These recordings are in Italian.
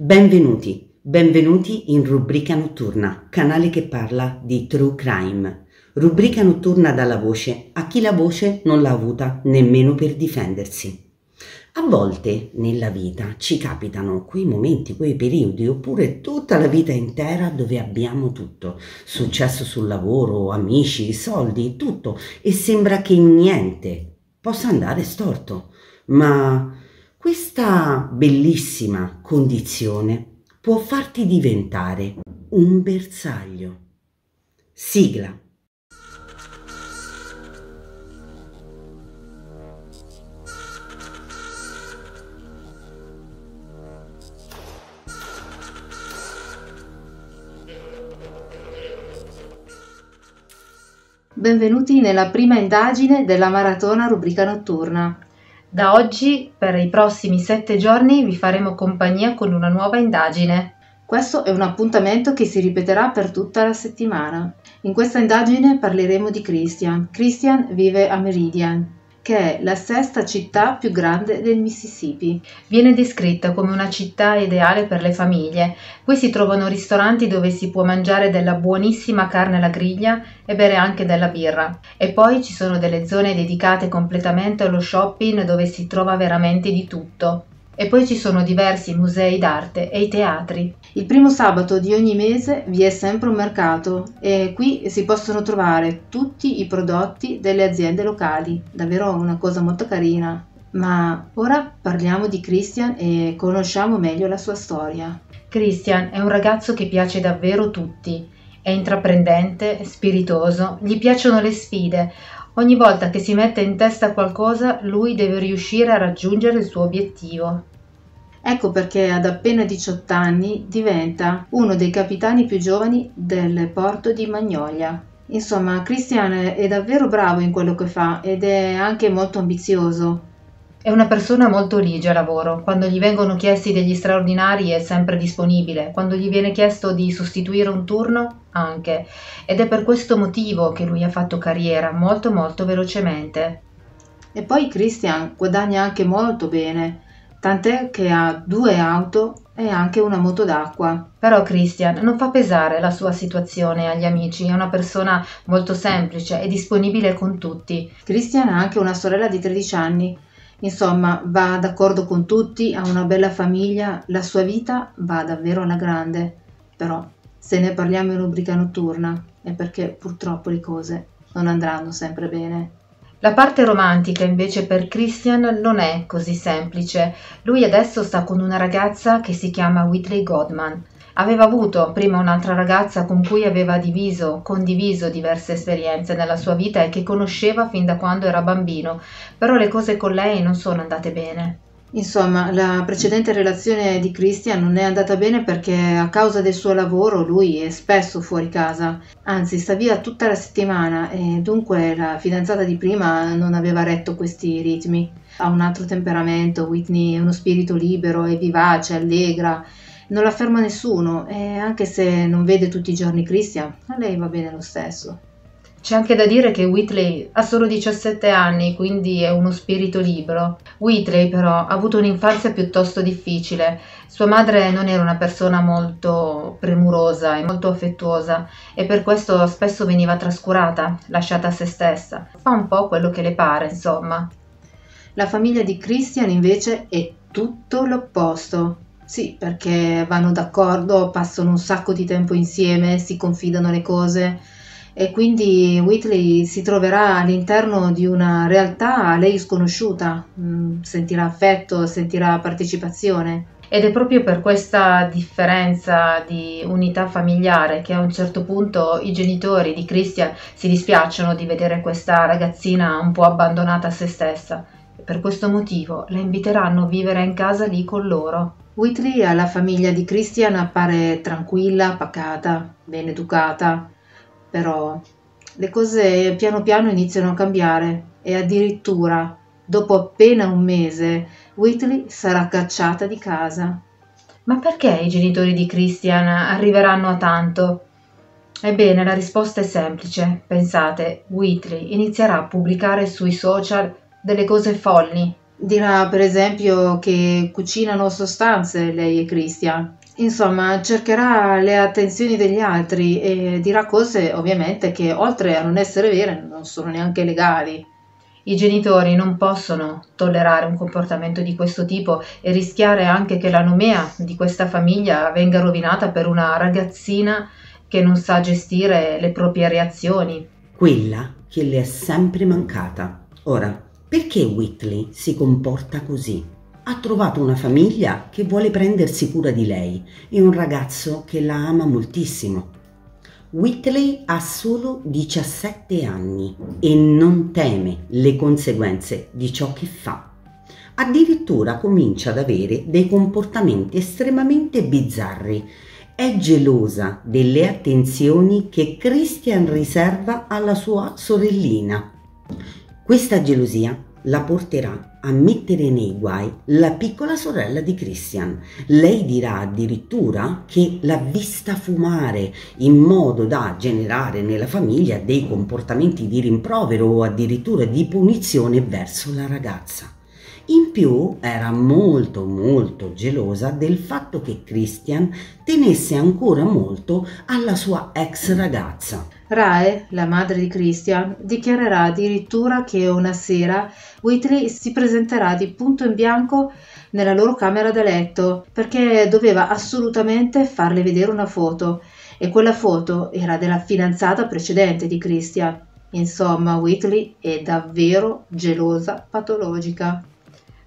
Benvenuti in Rubrica Notturna, canale che parla di True Crime. Rubrica Notturna dà la voce a chi la voce non l'ha avuta nemmeno per difendersi. A volte nella vita ci capitano quei momenti, quei periodi, oppure tutta la vita intera dove abbiamo tutto, successo sul lavoro, amici, soldi, tutto, e sembra che niente possa andare storto. Ma questa bellissima condizione può farti diventare un bersaglio. Sigla. Benvenuti nella prima indagine della Maratona Rubrica Notturna. Da oggi, per i prossimi 7 giorni, vi faremo compagnia con una nuova indagine. Questo è un appuntamento che si ripeterà per tutta la settimana. In questa indagine parleremo di Christian. Christian vive a Meridian, che è la 6ª città più grande del Mississippi. Viene descritta come una città ideale per le famiglie. Qui si trovano ristoranti dove si può mangiare della buonissima carne alla griglia e bere anche della birra. E poi ci sono delle zone dedicate completamente allo shopping dove si trova veramente di tutto. E poi ci sono diversi musei d'arte e i teatri. Il primo sabato di ogni mese vi è sempre un mercato e qui si possono trovare tutti i prodotti delle aziende locali. Davvero una cosa molto carina. Ma ora parliamo di Christian e conosciamo meglio la sua storia. Christian è un ragazzo che piace davvero tutti. È intraprendente, spiritoso, gli piacciono le sfide. Ogni volta che si mette in testa qualcosa, lui deve riuscire a raggiungere il suo obiettivo. Ecco perché ad appena 18 anni diventa uno dei capitani più giovani del porto di Magnolia. Insomma, Christian è davvero bravo in quello che fa ed è anche molto ambizioso. È una persona molto ligia al lavoro. Quando gli vengono chiesti degli straordinari è sempre disponibile, quando gli viene chiesto di sostituire un turno anche, ed è per questo motivo che lui ha fatto carriera molto molto velocemente. E poi Christian guadagna anche molto bene, tant'è che ha 2 auto e anche una moto d'acqua. Però Christian non fa pesare la sua situazione agli amici, è una persona molto semplice e disponibile con tutti. Christian ha anche una sorella di 13 anni. Insomma, va d'accordo con tutti, ha una bella famiglia, la sua vita va davvero alla grande. Però, se ne parliamo in Rubrica Notturna, è perché purtroppo le cose non andranno sempre bene. La parte romantica invece per Christian non è così semplice. Lui adesso sta con una ragazza che si chiama Whitley Goodman. Aveva avuto prima un'altra ragazza con cui aveva condiviso diverse esperienze nella sua vita e che conosceva fin da quando era bambino, però le cose con lei non sono andate bene. Insomma, la precedente relazione di Christian non è andata bene perché a causa del suo lavoro lui è spesso fuori casa, anzi sta via tutta la settimana e dunque la fidanzata di prima non aveva retto questi ritmi. Ha un altro temperamento, Whitney è uno spirito libero, è vivace, allegra. Non la ferma nessuno e anche se non vede tutti i giorni Christian, a lei va bene lo stesso. C'è anche da dire che Whitley ha solo 17 anni, quindi è uno spirito libero. Whitley però ha avuto un'infanzia piuttosto difficile. Sua madre non era una persona molto premurosa e molto affettuosa e per questo spesso veniva trascurata, lasciata a se stessa. Fa un po' quello che le pare, insomma. La famiglia di Christian invece è tutto l'opposto. Sì, perché vanno d'accordo, passano un sacco di tempo insieme, si confidano le cose e quindi Whitley si troverà all'interno di una realtà a lei sconosciuta, sentirà affetto, sentirà partecipazione. Ed è proprio per questa differenza di unità familiare che a un certo punto i genitori di Christian si dispiacciono di vedere questa ragazzina un po' abbandonata a se stessa. Per questo motivo la inviteranno a vivere in casa lì con loro. Whitley alla famiglia di Christian appare tranquilla, pacata, ben educata, però le cose piano piano iniziano a cambiare e addirittura dopo appena 1 mese Whitley sarà cacciata di casa. Ma perché i genitori di Christian arriveranno a tanto? Ebbene, la risposta è semplice, pensate, Whitley inizierà a pubblicare sui social delle cose folli, Dirà per esempio che cucinano sostanze lei e Christian. Insomma, cercherà le attenzioni degli altri e dirà cose ovviamente che, oltre a non essere vere, non sono neanche legali. I genitori non possono tollerare un comportamento di questo tipo e rischiare anche che la nomea di questa famiglia venga rovinata per una ragazzina che non sa gestire le proprie reazioni. Quella che le è sempre mancata. Ora, perché Whitley si comporta così? Ha trovato una famiglia che vuole prendersi cura di lei e un ragazzo che la ama moltissimo. Whitley ha solo 17 anni e non teme le conseguenze di ciò che fa. Addirittura comincia ad avere dei comportamenti estremamente bizzarri. È gelosa delle attenzioni che Christian riserva alla sua sorellina. Questa gelosia la porterà a mettere nei guai la piccola sorella di Christian. Lei dirà addirittura che l'ha vista fumare in modo da generare nella famiglia dei comportamenti di rimprovero o addirittura di punizione verso la ragazza. In più era molto gelosa del fatto che Christian tenesse ancora molto alla sua ex ragazza. Rae, la madre di Christian, dichiarerà addirittura che una sera Whitley si presenterà di punto in bianco nella loro camera da letto perché doveva assolutamente farle vedere una foto, e quella foto era della fidanzata precedente di Christian. Insomma, Whitley è davvero gelosa patologica.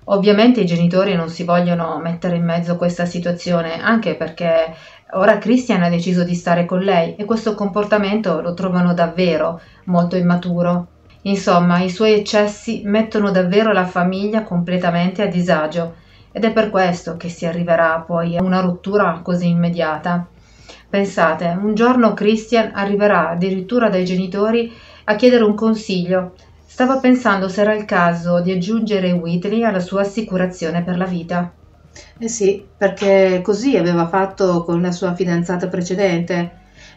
Ovviamente i genitori non si vogliono mettere in mezzo a questa situazione, anche perché ora Christian ha deciso di stare con lei e questo comportamento lo trovano davvero molto immaturo. Insomma, i suoi eccessi mettono davvero la famiglia completamente a disagio ed è per questo che si arriverà poi a una rottura così immediata. Pensate, un giorno Christian arriverà addirittura dai genitori a chiedere un consiglio. Stava pensando se era il caso di aggiungere Whitley alla sua assicurazione per la vita. Eh sì, perché così aveva fatto con la sua fidanzata precedente,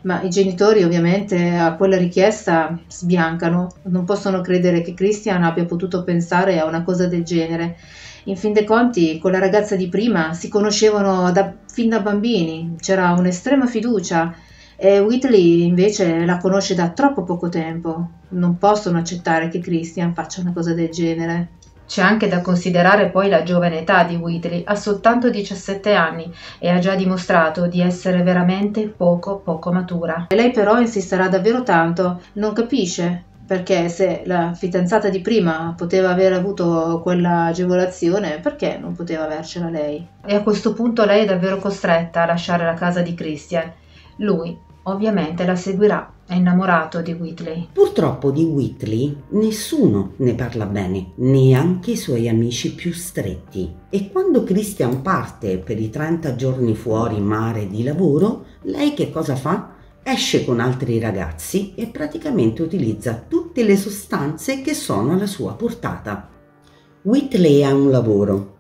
ma i genitori ovviamente a quella richiesta sbiancano, non possono credere che Christian abbia potuto pensare a una cosa del genere. In fin dei conti, con la ragazza di prima si conoscevano fin da bambini, c'era un'estrema fiducia. E Whitley invece la conosce da troppo poco tempo. Non possono accettare che Christian faccia una cosa del genere. C'è anche da considerare poi la giovane età di Whitley. Ha soltanto 17 anni e ha già dimostrato di essere veramente poco matura. E lei però insisterà davvero tanto, non capisce perché se la fidanzata di prima poteva aver avuto quella agevolazione, perché non poteva avercela lei? E a questo punto lei è davvero costretta a lasciare la casa di Christian. Lui ovviamente la seguirà, è innamorato di Whitley. Purtroppo di Whitley nessuno ne parla bene, neanche i suoi amici più stretti. E quando Christian parte per i 30 giorni fuori mare di lavoro, lei che cosa fa? Esce con altri ragazzi e praticamente utilizza tutte le sostanze che sono alla sua portata. Whitley ha un lavoro,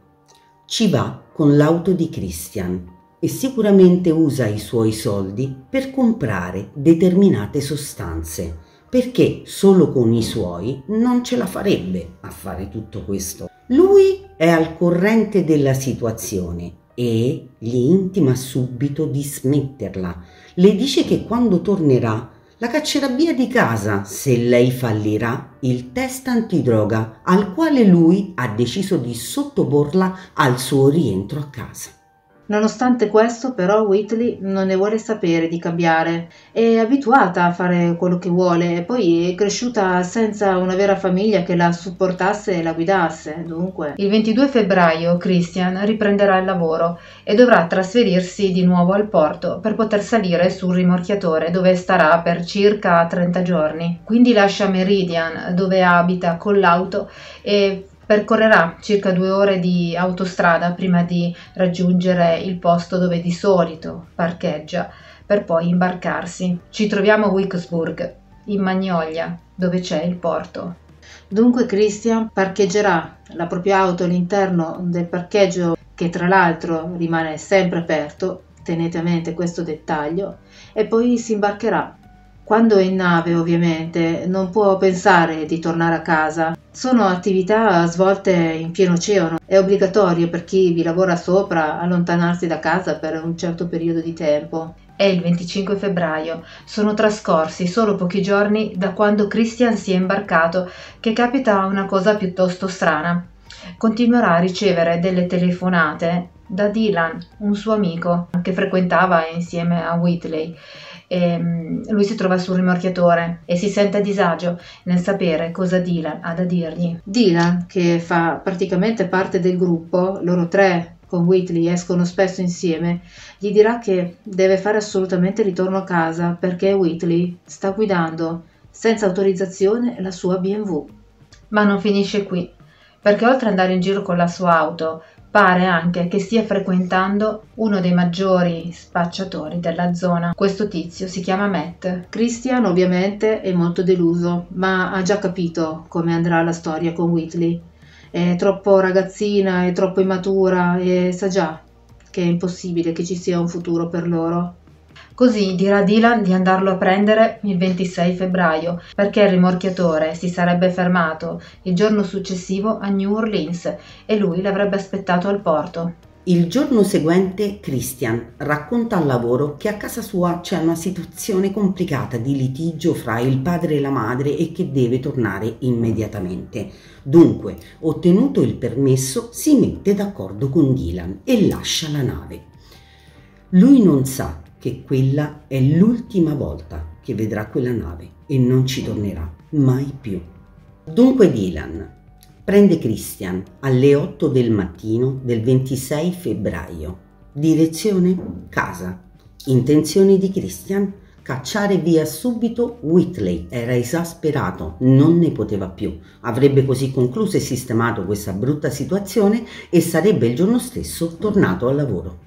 ci va con l'auto di Christian. E sicuramente usa i suoi soldi per comprare determinate sostanze, perché solo con i suoi non ce la farebbe a fare tutto questo. Lui è al corrente della situazione e gli intima subito di smetterla. Le dice che quando tornerà la caccerà via di casa se lei fallirà il test antidroga al quale lui ha deciso di sottoporla al suo rientro a casa. Nonostante questo, però, Whitley non ne vuole sapere di cambiare. È abituata a fare quello che vuole e poi è cresciuta senza una vera famiglia che la supportasse e la guidasse, dunque. Il 22 febbraio Christian riprenderà il lavoro e dovrà trasferirsi di nuovo al porto per poter salire sul rimorchiatore, dove starà per circa 30 giorni. Quindi lascia Meridian, dove abita, con l'auto e percorrerà circa 2 ore di autostrada prima di raggiungere il posto dove di solito parcheggia per poi imbarcarsi. Ci troviamo a Vicksburg, in Magnolia, dove c'è il porto. Dunque Christian parcheggerà la propria auto all'interno del parcheggio, che tra l'altro rimane sempre aperto, tenete a mente questo dettaglio, e poi si imbarcherà. Quando è in nave, ovviamente, non può pensare di tornare a casa. Sono attività svolte in pieno oceano. È obbligatorio per chi vi lavora sopra allontanarsi da casa per un certo periodo di tempo. È il 25 febbraio. Sono trascorsi solo pochi giorni da quando Christian si è imbarcato, che capita una cosa piuttosto strana. Continuerà a ricevere delle telefonate da Dylan, un suo amico che frequentava insieme a Whitley. Lui si trova sul rimorchiatore e si sente a disagio nel sapere cosa Dylan ha da dirgli. Dylan, che fa praticamente parte del gruppo, loro tre con Whitley escono spesso insieme, gli dirà che deve fare assolutamente ritorno a casa perché Whitley sta guidando senza autorizzazione la sua BMW. Ma non finisce qui, perché oltre ad andare in giro con la sua auto, pare anche che stia frequentando uno dei maggiori spacciatori della zona. Questo tizio si chiama Matt. Christian ovviamente è molto deluso, ma ha già capito come andrà la storia con Whitley. È troppo ragazzina, è troppo immatura e sa già che è impossibile che ci sia un futuro per loro. Così dirà Dylan di andarlo a prendere il 26 febbraio, perché il rimorchiatore si sarebbe fermato il giorno successivo a New Orleans e lui l'avrebbe aspettato al porto. Il giorno seguente Christian racconta al lavoro che a casa sua c'è una situazione complicata di litigio fra il padre e la madre e che deve tornare immediatamente. Dunque, ottenuto il permesso, si mette d'accordo con Dylan e lascia la nave. Lui non sa che quella è l'ultima volta che vedrà quella nave e non ci tornerà mai più. Dunque Dylan prende Christian alle 8 del mattino del 26 febbraio. Direzione casa. Intenzioni di Christian? Cacciare via subito Whitley. Era esasperato, non ne poteva più. Avrebbe così concluso e sistemato questa brutta situazione e sarebbe il giorno stesso tornato al lavoro.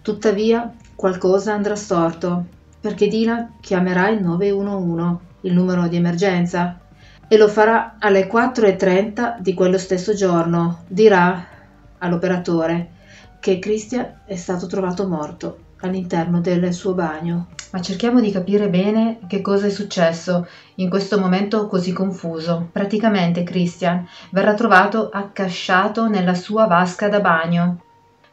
Tuttavia, qualcosa andrà storto, perché Dylan chiamerà il 911, il numero di emergenza, e lo farà alle 4:30 di quello stesso giorno. Dirà all'operatore che Christian è stato trovato morto all'interno del suo bagno. Ma cerchiamo di capire bene che cosa è successo in questo momento così confuso. Praticamente Christian verrà trovato accasciato nella sua vasca da bagno.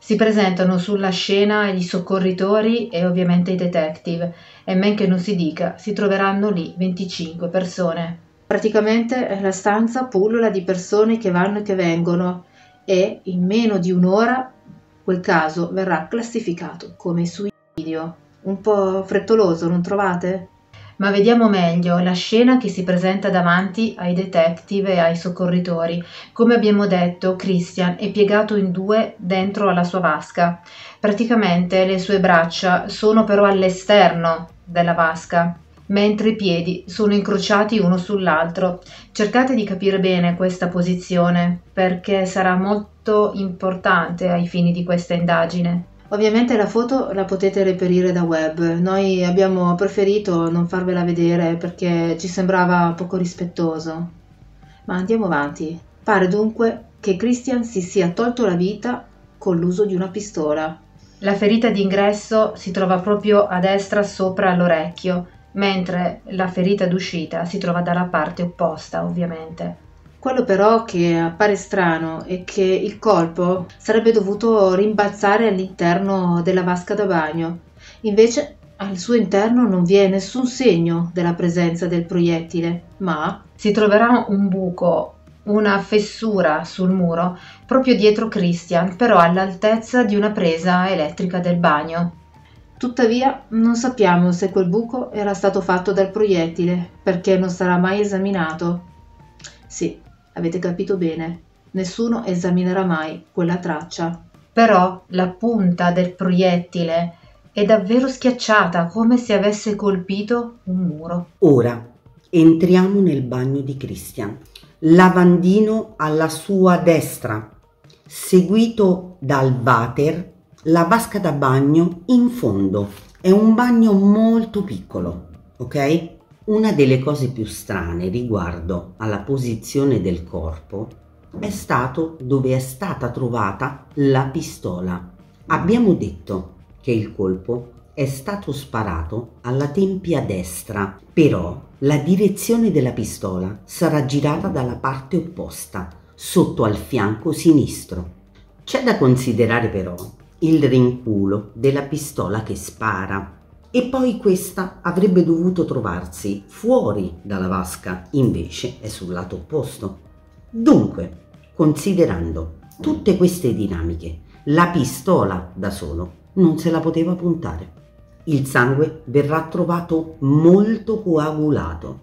Si presentano sulla scena i soccorritori e ovviamente i detective, e men che non si dica, si troveranno lì 25 persone. Praticamente la stanza pullula di persone che vanno e che vengono, e in meno di un'ora quel caso verrà classificato come suicidio. Un po' frettoloso, non trovate? Ma vediamo meglio la scena che si presenta davanti ai detective e ai soccorritori. Come abbiamo detto, Christian è piegato in due dentro alla sua vasca. Praticamente le sue braccia sono però all'esterno della vasca, mentre i piedi sono incrociati uno sull'altro. Cercate di capire bene questa posizione, perché sarà molto importante ai fini di questa indagine. Ovviamente la foto la potete reperire da web, noi abbiamo preferito non farvela vedere perché ci sembrava poco rispettoso. Ma andiamo avanti. Pare dunque che Christian si sia tolto la vita con l'uso di una pistola. La ferita d'ingresso si trova proprio a destra sopra l'orecchio, mentre la ferita d'uscita si trova dalla parte opposta, ovviamente. Quello però che appare strano è che il colpo sarebbe dovuto rimbalzare all'interno della vasca da bagno. Invece al suo interno non vi è nessun segno della presenza del proiettile, ma si troverà un buco, una fessura sul muro proprio dietro Christian, però all'altezza di una presa elettrica del bagno. Tuttavia non sappiamo se quel buco era stato fatto dal proiettile, perché non sarà mai esaminato. Sì, avete capito bene, nessuno esaminerà mai quella traccia. Però la punta del proiettile è davvero schiacciata, come se avesse colpito un muro. Ora entriamo nel bagno di Christian. Lavandino alla sua destra, seguito dal water, la vasca da bagno in fondo. È un bagno molto piccolo, ok? Una delle cose più strane riguardo alla posizione del corpo è stato dove è stata trovata la pistola. Abbiamo detto che il colpo è stato sparato alla tempia destra, però la direzione della pistola sarà girata dalla parte opposta, sotto al fianco sinistro. C'è da considerare però il rinculo della pistola che spara, e poi questa avrebbe dovuto trovarsi fuori dalla vasca, invece è sul lato opposto. Dunque, considerando tutte queste dinamiche, la pistola da solo non se la poteva puntare. Il sangue verrà trovato molto coagulato,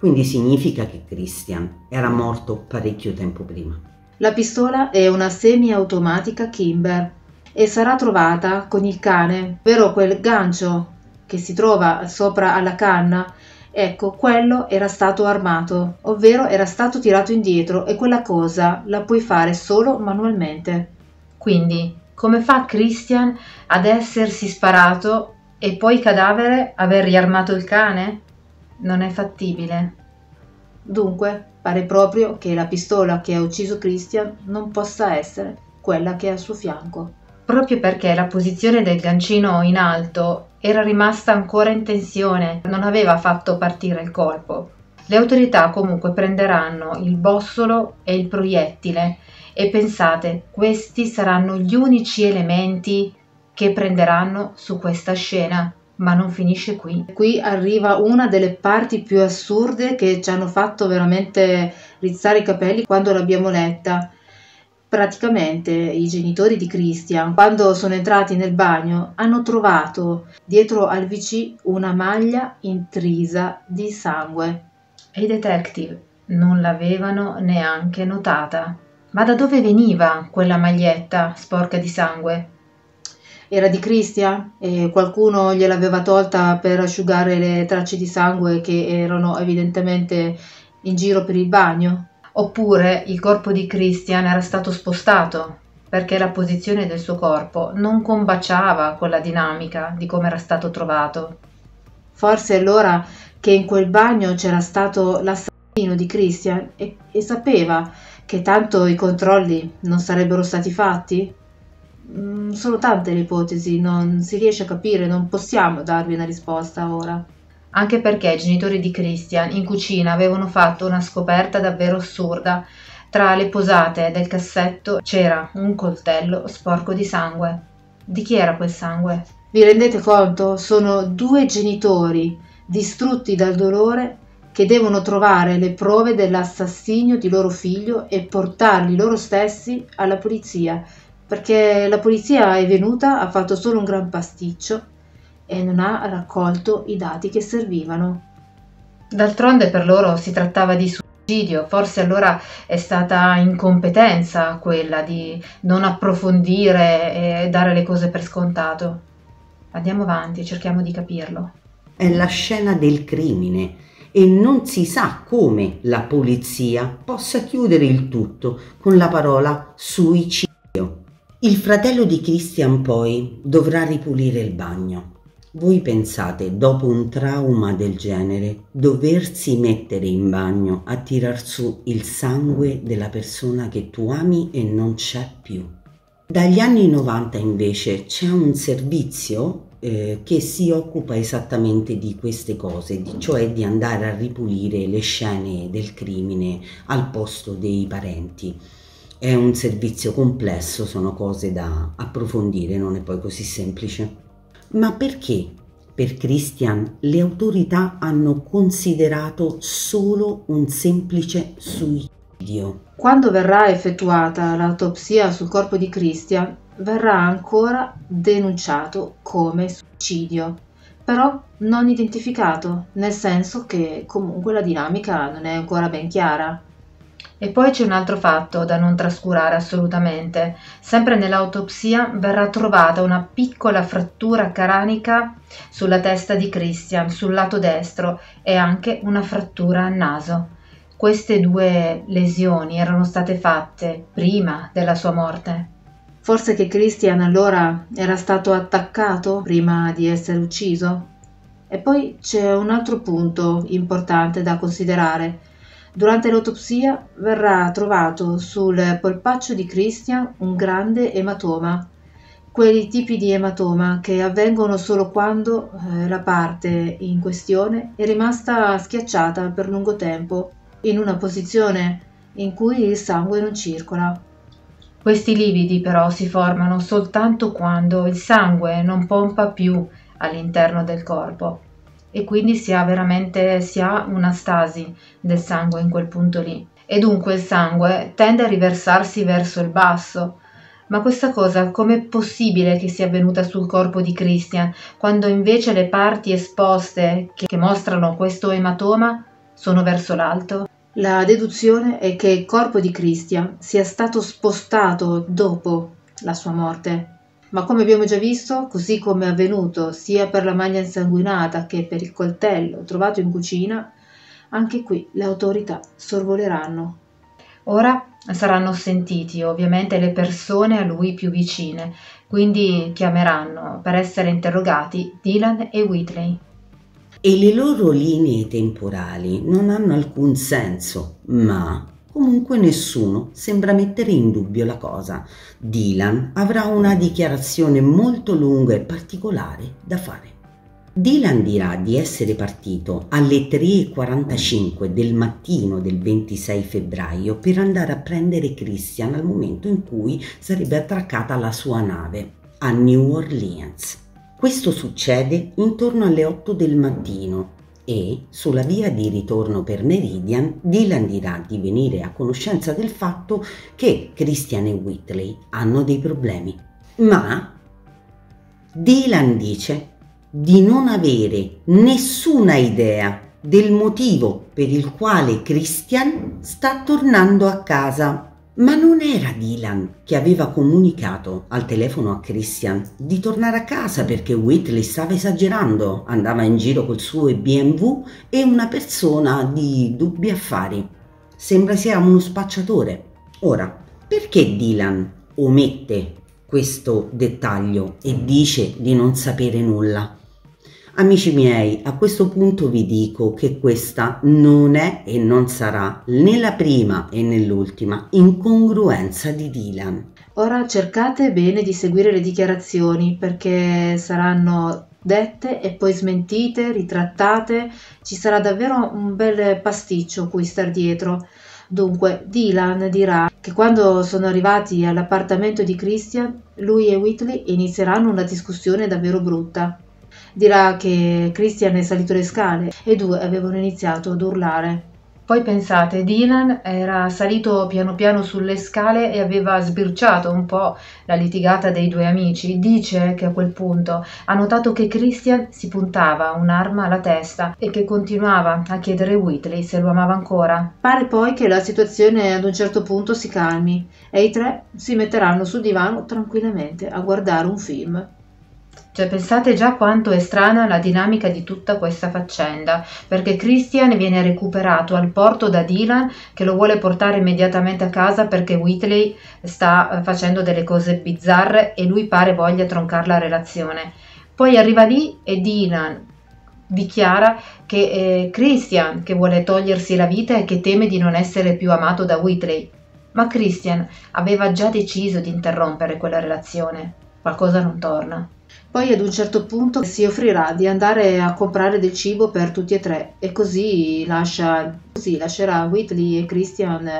quindi significa che Christian era morto parecchio tempo prima. La pistola è una semiautomatica Kimber e sarà trovata con il cane, ovvero quel gancio che si trova sopra alla canna. Ecco, quello era stato armato, ovvero era stato tirato indietro, e quella cosa la puoi fare solo manualmente. Quindi, come fa Christian ad essersi sparato e poi cadavere aver riarmato il cane? Non è fattibile. Dunque, pare proprio che la pistola che ha ucciso Christian non possa essere quella che è al suo fianco, proprio perché la posizione del gancino in alto era rimasta ancora in tensione, non aveva fatto partire il colpo. Le autorità comunque prenderanno il bossolo e il proiettile, e pensate, questi saranno gli unici elementi che prenderanno su questa scena. Ma non finisce qui. Qui arriva una delle parti più assurde che ci hanno fatto veramente rizzare i capelli quando l'abbiamo letta. Praticamente i genitori di Christian, quando sono entrati nel bagno, hanno trovato dietro al WC una maglia intrisa di sangue, e i detective non l'avevano neanche notata. Ma da dove veniva quella maglietta sporca di sangue? Era di Christian e qualcuno gliel'aveva tolta per asciugare le tracce di sangue che erano evidentemente in giro per il bagno? Oppure il corpo di Christian era stato spostato perché la posizione del suo corpo non combaciava con la dinamica di come era stato trovato. Forse allora che in quel bagno c'era stato l'assassino di Christian e sapeva che tanto i controlli non sarebbero stati fatti? Sono tante le ipotesi, non si riesce a capire, non possiamo darvi una risposta ora. Anche perché i genitori di Christian in cucina avevano fatto una scoperta davvero assurda. Tra le posate del cassetto c'era un coltello sporco di sangue. Di chi era quel sangue? Vi rendete conto? Sono due genitori distrutti dal dolore che devono trovare le prove dell'assassinio di loro figlio e portarli loro stessi alla polizia, perché la polizia è venuta, ha fatto solo un gran pasticcio e non ha raccolto i dati che servivano. D'altronde per loro si trattava di suicidio, forse allora è stata incompetenza quella di non approfondire e dare le cose per scontato. Andiamo avanti, cerchiamo di capirlo. È la scena del crimine e non si sa come la polizia possa chiudere il tutto con la parola suicidio. Il fratello di Christian poi dovrà ripulire il bagno. Voi pensate, dopo un trauma del genere, doversi mettere in bagno a tirar su il sangue della persona che tu ami e non c'è più? Dagli anni 90 invece c'è un servizio che si occupa esattamente di queste cose, cioè di andare a ripulire le scene del crimine al posto dei parenti. È un servizio complesso, sono cose da approfondire, non è poi così semplice. Ma perché per Christian le autorità hanno considerato solo un semplice suicidio? Quando verrà effettuata l'autopsia sul corpo di Christian, verrà ancora denunciato come suicidio, però non identificato, nel senso che comunque la dinamica non è ancora ben chiara. E poi c'è un altro fatto da non trascurare assolutamente. Sempre nell'autopsia verrà trovata una piccola frattura cranica sulla testa di Christian, sul lato destro, e anche una frattura al naso. Queste due lesioni erano state fatte prima della sua morte. Forse che Christian allora era stato attaccato prima di essere ucciso? E poi c'è un altro punto importante da considerare. Durante l'autopsia verrà trovato sul polpaccio di Christian un grande ematoma quei tipi di ematoma che avvengono solo quando la parte in questione è rimasta schiacciata per lungo tempo in una posizione in cui il sangue non circola. Questi lividi però si formano soltanto quando il sangue non pompa più all'interno del corpo e quindi si ha una stasi del sangue in quel punto lì, e dunque il sangue tende a riversarsi verso il basso. Ma questa cosa com'è possibile che sia avvenuta sul corpo di Christian, quando invece le parti esposte che mostrano questo ematoma sono verso l'alto? La deduzione è che il corpo di Christian sia stato spostato dopo la sua morte, ma come abbiamo già visto, così come è avvenuto sia per la maglia insanguinata che per il coltello trovato in cucina, anche qui le autorità sorvoleranno. Ora saranno sentiti ovviamente le persone a lui più vicine, quindi chiameranno per essere interrogati Dylan e Whitley. E le loro linee temporali non hanno alcun senso, ma comunque nessuno sembra mettere in dubbio la cosa. Dylan avrà una dichiarazione molto lunga e particolare da fare. Dylan dirà di essere partito alle 3:45 del mattino del 26 febbraio per andare a prendere Christian al momento in cui sarebbe attraccata la sua nave a New Orleans. Questo succede intorno alle 8 del mattino e sulla via di ritorno per Meridian Dylan dirà di venire a conoscenza del fatto che Christian e Whitley hanno dei problemi. Ma Dylan dice di non avere nessuna idea del motivo per il quale Christian sta tornando a casa. Ma non era Dylan che aveva comunicato al telefono a Christian di tornare a casa perché Whitley stava esagerando, andava in giro col suo BMW e una persona di dubbi affari. Sembra sia uno spacciatore. Ora, perché Dylan omette questo dettaglio e dice di non sapere nulla? Amici miei, a questo punto vi dico che questa non è e non sarà né la prima e né l'ultima incongruenza di Dylan. Ora cercate bene di seguire le dichiarazioni, perché saranno dette e poi smentite, ritrattate, ci sarà davvero un bel pasticcio cui star dietro. Dunque Dylan dirà che quando sono arrivati all'appartamento di Christian, lui e Whitley inizieranno una discussione davvero brutta. Dirà che Christian è salito le scale e i due avevano iniziato ad urlare. Poi pensate, Dylan era salito piano piano sulle scale e aveva sbirciato un po' la litigata dei due amici. Dice che a quel punto ha notato che Christian si puntava un'arma alla testa e che continuava a chiedere a Whitley se lo amava ancora. Pare poi che la situazione ad un certo punto si calmi e i tre si metteranno sul divano tranquillamente a guardare un film. Cioè, pensate già quanto è strana la dinamica di tutta questa faccenda, perché Christian viene recuperato al porto da Dylan che lo vuole portare immediatamente a casa perché Whitley sta facendo delle cose bizzarre e lui pare voglia troncare la relazione. Poi arriva lì e Dylan dichiara che è Christian che vuole togliersi la vita e che teme di non essere più amato da Whitley. Ma Christian aveva già deciso di interrompere quella relazione. Qualcosa non torna. Poi ad un certo punto si offrirà di andare a comprare del cibo per tutti e tre e così lascerà Whitley e Christian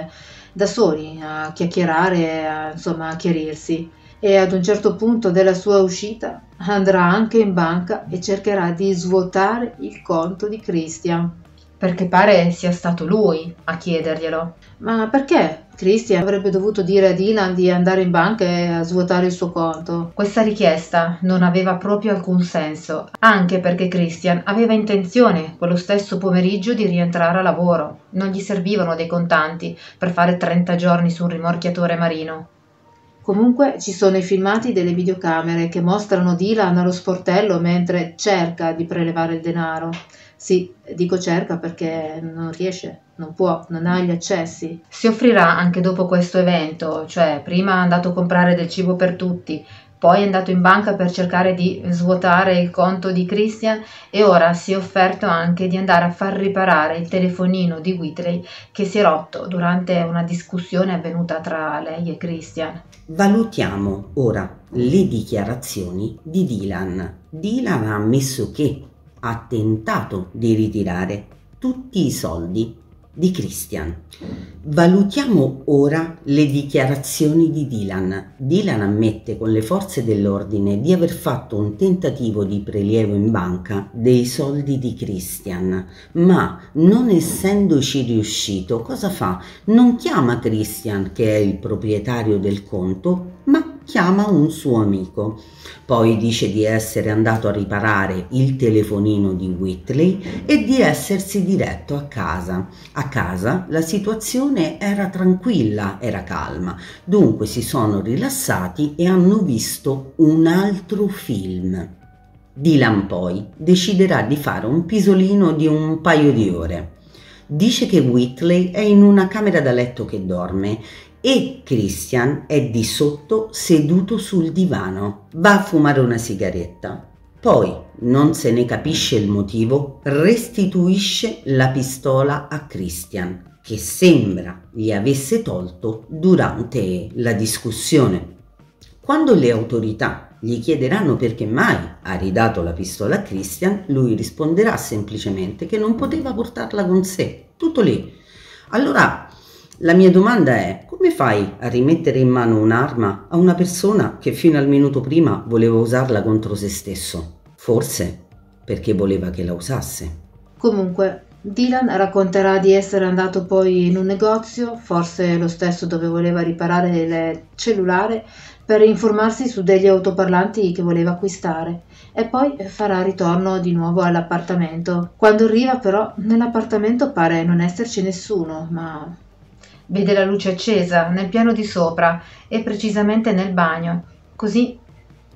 da soli a chiacchierare, insomma a chiarirsi. E ad un certo punto della sua uscita andrà anche in banca e cercherà di svuotare il conto di Christian, perché pare sia stato lui a chiederglielo. Ma perché? Christian avrebbe dovuto dire a Dylan di andare in banca e a svuotare il suo conto. Questa richiesta non aveva proprio alcun senso, anche perché Christian aveva intenzione quello stesso pomeriggio di rientrare a lavoro. Non gli servivano dei contanti per fare 30 giorni su un rimorchiatore marino. Comunque ci sono i filmati delle videocamere che mostrano Dylan allo sportello mentre cerca di prelevare il denaro. Sì, dico cerca perché non riesce, non può, non ha gli accessi. Si offrirà anche dopo questo evento, cioè prima è andato a comprare del cibo per tutti, poi è andato in banca per cercare di svuotare il conto di Christian e ora si è offerto anche di andare a far riparare il telefonino di Whitley che si è rotto durante una discussione avvenuta tra lei e Christian. Valutiamo ora le dichiarazioni di Dylan. Dylan ha ammesso che ha tentato di ritirare tutti i soldi di Christian. Valutiamo ora le dichiarazioni di Dylan. Dylan ammette con le forze dell'ordine di aver fatto un tentativo di prelievo in banca dei soldi di Christian, ma non essendoci riuscito, cosa fa? Non chiama Christian, che è il proprietario del conto, ma chiama un suo amico. Poi dice di essere andato a riparare il telefonino di Whitley e di essersi diretto a casa. A casa la situazione era tranquilla, era calma, dunque si sono rilassati e hanno visto un altro film. Dylan poi deciderà di fare un pisolino di un paio di ore. Dice che Whitley è in una camera da letto che dorme e Christian è di sotto seduto sul divano. Va a fumare una sigaretta. Poi, non se ne capisce il motivo, restituisce la pistola a Christian, che sembra gli avesse tolto durante la discussione. Quando le autorità gli chiederanno perché mai ha ridato la pistola a Christian, lui risponderà semplicemente che non poteva portarla con sé. Tutto lì. Allora, la mia domanda è: come fai a rimettere in mano un'arma a una persona che fino al minuto prima voleva usarla contro se stesso? Forse perché voleva che la usasse. Comunque, Dylan racconterà di essere andato poi in un negozio, forse lo stesso dove voleva riparare il cellulare, per informarsi su degli autoparlanti che voleva acquistare, e poi farà ritorno di nuovo all'appartamento. Quando arriva però nell'appartamento pare non esserci nessuno, ma vede la luce accesa nel piano di sopra e precisamente nel bagno, così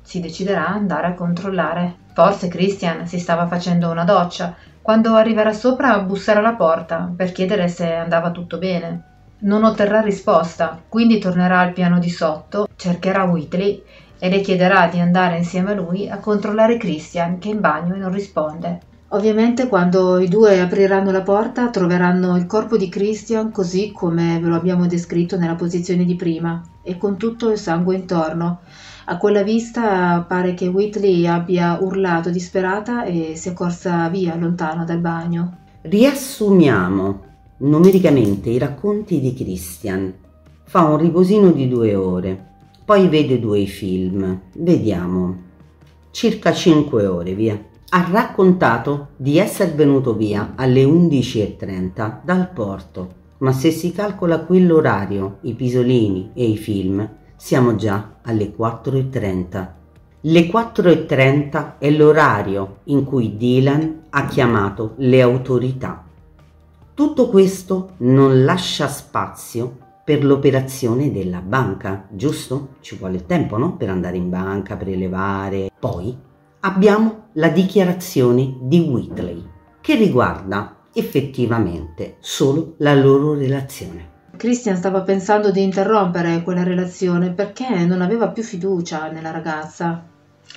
si deciderà ad andare a controllare. Forse Christian si stava facendo una doccia. Quando arriverà sopra busserà alla porta per chiedere se andava tutto bene. Non otterrà risposta, quindi tornerà al piano di sotto, cercherà Whitley e le chiederà di andare insieme a lui a controllare Christian, che è in bagno e non risponde. Ovviamente quando i due apriranno la porta troveranno il corpo di Christian così come ve lo abbiamo descritto nella posizione di prima e con tutto il sangue intorno. A quella vista pare che Whitley abbia urlato disperata e si è corsa via lontano dal bagno. Riassumiamo numericamente i racconti di Christian. Fa un riposino di 2 ore, poi vede 2 film, vediamo, circa 5 ore via. Ha raccontato di essere venuto via alle 11:30 dal porto, ma se si calcola quell'orario, i pisolini e i film, siamo già alle 4:30. Le 4:30 è l'orario in cui Dylan ha chiamato le autorità. Tutto questo non lascia spazio per l'operazione della banca, giusto? Ci vuole tempo, no? Per andare in banca, prelevare. Poi abbiamo la dichiarazione di Whitley, che riguarda effettivamente solo la loro relazione. Christian stava pensando di interrompere quella relazione perché non aveva più fiducia nella ragazza.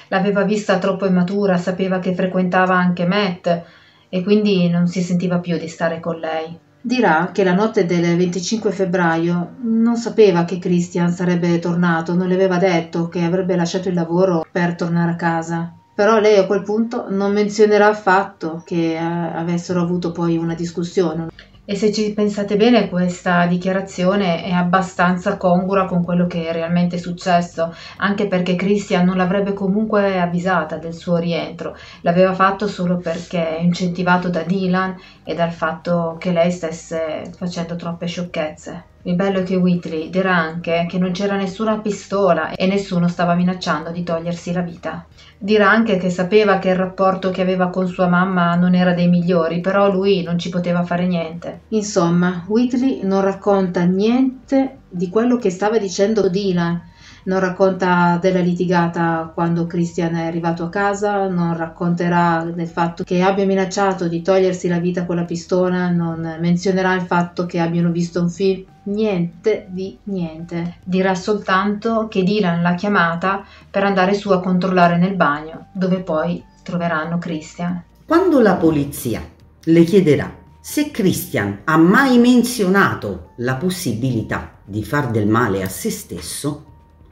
L'aveva vista troppo immatura, sapeva che frequentava anche Matt e quindi non si sentiva più di stare con lei. Dirà che la notte del 25 febbraio non sapeva che Christian sarebbe tornato, non le aveva detto che avrebbe lasciato il lavoro per tornare a casa. Però lei a quel punto non menzionerà affatto che avessero avuto poi una discussione. E se ci pensate bene, questa dichiarazione è abbastanza congrua con quello che è realmente successo, anche perché Christian non l'avrebbe comunque avvisata del suo rientro. L'aveva fatto solo perché incentivato da Dylan e dal fatto che lei stesse facendo troppe sciocchezze. Il bello è che Whitley dirà anche che non c'era nessuna pistola e nessuno stava minacciando di togliersi la vita. Dirà anche che sapeva che il rapporto che aveva con sua mamma non era dei migliori, però lui non ci poteva fare niente. Insomma, Whitley non racconta niente di quello che stava dicendo Dylan. Non racconta della litigata quando Christian è arrivato a casa, non racconterà del fatto che abbia minacciato di togliersi la vita con la pistola, non menzionerà il fatto che abbiano visto un film, niente di niente. Dirà soltanto che Dylan l'ha chiamata per andare su a controllare nel bagno, dove poi troveranno Christian. Quando la polizia le chiederà se Christian ha mai menzionato la possibilità di far del male a se stesso,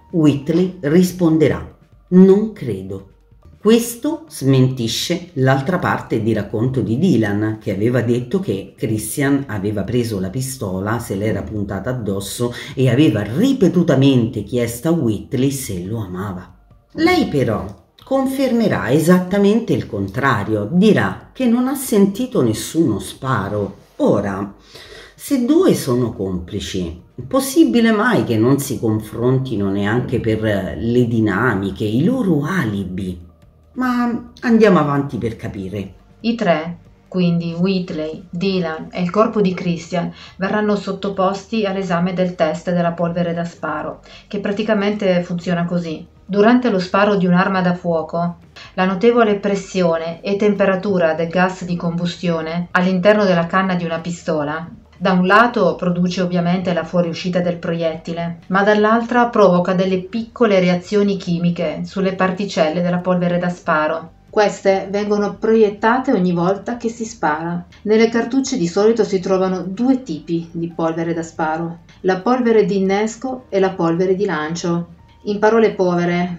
Whitley risponderà: non credo. Questo smentisce l'altra parte di racconto di Dylan, che aveva detto che Christian aveva preso la pistola, se l'era puntata addosso e aveva ripetutamente chiesto a Whitley se lo amava. Lei però confermerà esattamente il contrario, dirà che non ha sentito nessuno sparo. Ora, se due sono complici, possibile mai che non si confrontino neanche per le dinamiche, i loro alibi? Ma andiamo avanti per capire. I tre, quindi Whitley, Dylan e il corpo di Christian, verranno sottoposti all'esame del test della polvere da sparo, che praticamente funziona così. Durante lo sparo di un'arma da fuoco, la notevole pressione e temperatura del gas di combustione all'interno della canna di una pistola da un lato produce ovviamente la fuoriuscita del proiettile, ma dall'altra provoca delle piccole reazioni chimiche sulle particelle della polvere da sparo. Queste vengono proiettate ogni volta che si spara. Nelle cartucce di solito si trovano due tipi di polvere da sparo: la polvere di innesco e la polvere di lancio. In parole povere,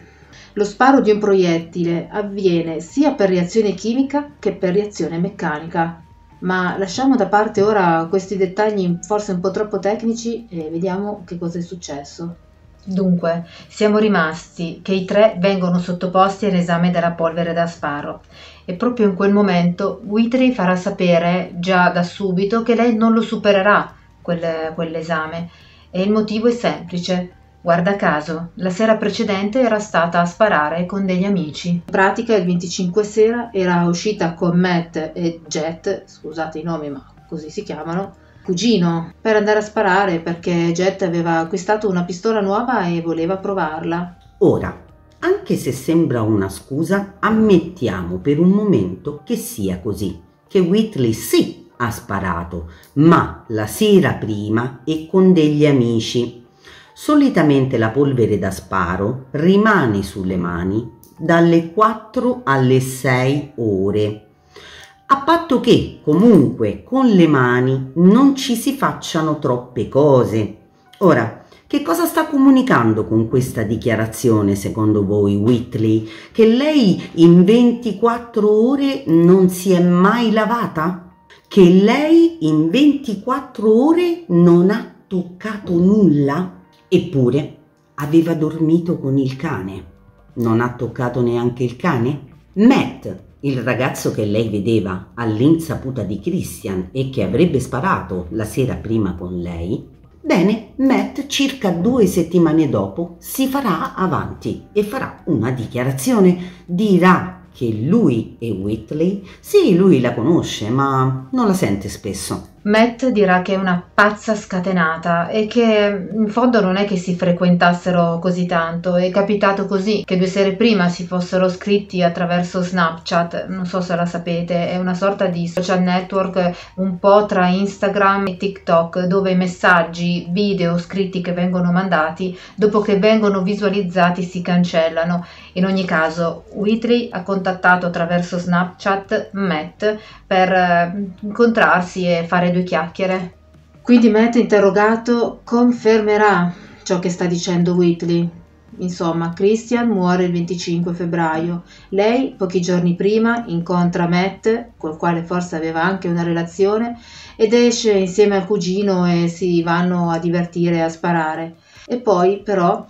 lo sparo di un proiettile avviene sia per reazione chimica che per reazione meccanica. Ma lasciamo da parte ora questi dettagli forse un po' troppo tecnici e vediamo che cosa è successo. Dunque, siamo rimasti che i tre vengono sottoposti all'esame della polvere da sparo e proprio in quel momento Whitley farà sapere già da subito che lei non lo supererà quell'esame, e il motivo è semplice. Guarda caso, la sera precedente era stata a sparare con degli amici. In pratica il 25 sera era uscita con Matt e Jet, scusate i nomi ma così si chiamano, cugino, per andare a sparare perché Jet aveva acquistato una pistola nuova e voleva provarla. Ora, anche se sembra una scusa, ammettiamo per un momento che sia così, che Whitley sì ha sparato, ma la sera prima e con degli amici. Solitamente la polvere da sparo rimane sulle mani dalle 4 alle 6 ore, a patto che comunque con le mani non ci si facciano troppe cose. Ora, che cosa sta comunicando con questa dichiarazione secondo voi Whitley? Che lei in 24 ore non si è mai lavata? Che lei in 24 ore non ha toccato nulla? Eppure aveva dormito con il cane. Non ha toccato neanche il cane? Matt, il ragazzo che lei vedeva all'insaputa di Christian e che avrebbe sparato la sera prima con lei? Bene, Matt circa 2 settimane dopo si farà avanti e farà una dichiarazione. Dirà che lui e Whitley, sì, lui la conosce ma non la sente spesso. Matt dirà che è una pazza scatenata e che in fondo non è che si frequentassero così tanto, è capitato così che 2 sere prima si fossero scritti attraverso Snapchat, non so se la sapete, è una sorta di social network un po' tra Instagram e TikTok dove i messaggi, video scritti che vengono mandati dopo che vengono visualizzati si cancellano. In ogni caso Whitley ha contattato attraverso Snapchat Matt per incontrarsi e fare due chiacchiere. Quindi Matt, interrogato, confermerà ciò che sta dicendo Whitley. Insomma, Christian muore il 25 febbraio. Lei, pochi giorni prima, incontra Matt, col quale forse aveva anche una relazione, ed esce insieme al cugino e si vanno a divertire e a sparare. E poi, però,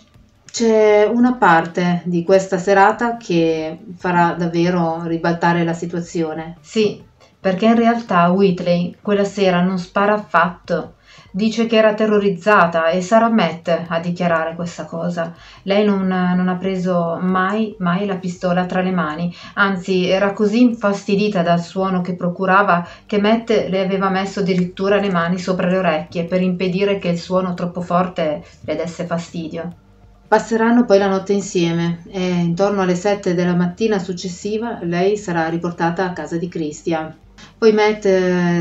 c'è una parte di questa serata che farà davvero ribaltare la situazione. Sì. Perché in realtà Whitley quella sera non spara affatto, dice che era terrorizzata e sarà Matt a dichiarare questa cosa. Lei non ha preso mai la pistola tra le mani, anzi era così infastidita dal suono che procurava che Matt le aveva messo addirittura le mani sopra le orecchie per impedire che il suono troppo forte le desse fastidio. Passeranno poi la notte insieme e intorno alle 7 della mattina successiva lei sarà riportata a casa di Christian. Poi Matt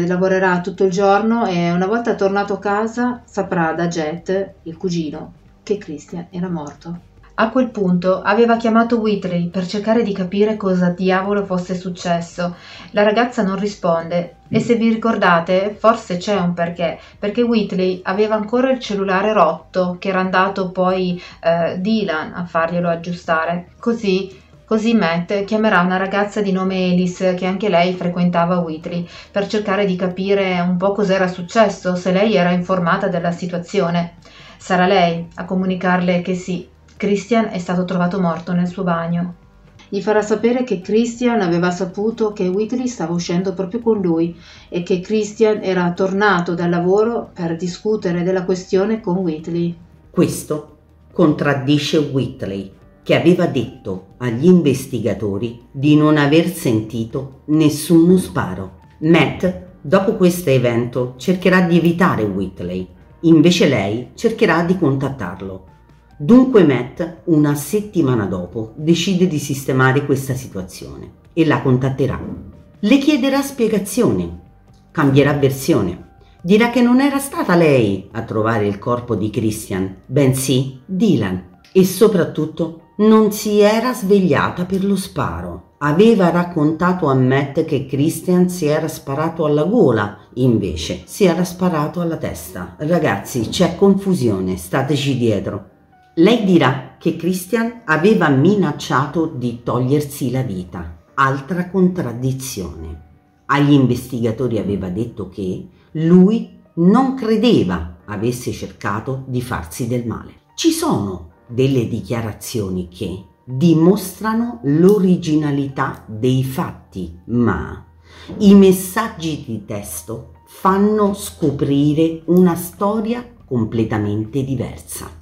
lavorerà tutto il giorno e una volta tornato a casa saprà da Jet, il cugino, che Christian era morto. A quel punto aveva chiamato Whitley per cercare di capire cosa diavolo fosse successo. La ragazza non risponde e se vi ricordate forse c'è un perché, perché Whitley aveva ancora il cellulare rotto che era andato poi Dylan a farglielo aggiustare. Così Matt chiamerà una ragazza di nome Alice che anche lei frequentava Whitley per cercare di capire un po' cos'era successo, se lei era informata della situazione. Sarà lei a comunicarle che sì, Christian è stato trovato morto nel suo bagno. Gli farà sapere che Christian aveva saputo che Whitley stava uscendo proprio con lui e che Christian era tornato dal lavoro per discutere della questione con Whitley. Questo contraddisce Whitley, che aveva detto agli investigatori di non aver sentito nessuno sparo. Matt, dopo questo evento, cercherà di evitare Whitley, invece lei cercherà di contattarlo. Dunque Matt, una settimana dopo, decide di sistemare questa situazione e la contatterà. Le chiederà spiegazioni, cambierà versione, dirà che non era stata lei a trovare il corpo di Christian, bensì Dylan, e soprattutto non si era svegliata per lo sparo. Aveva raccontato a Matt che Christian si era sparato alla gola, invece si era sparato alla testa. Ragazzi, c'è confusione, stateci dietro. Lei dirà che Christian aveva minacciato di togliersi la vita, altra contraddizione. Agli investigatori aveva detto che lui non credeva avesse cercato di farsi del male. Ci sono delle dichiarazioni che dimostrano l'originalità dei fatti, ma i messaggi di testo fanno scoprire una storia completamente diversa.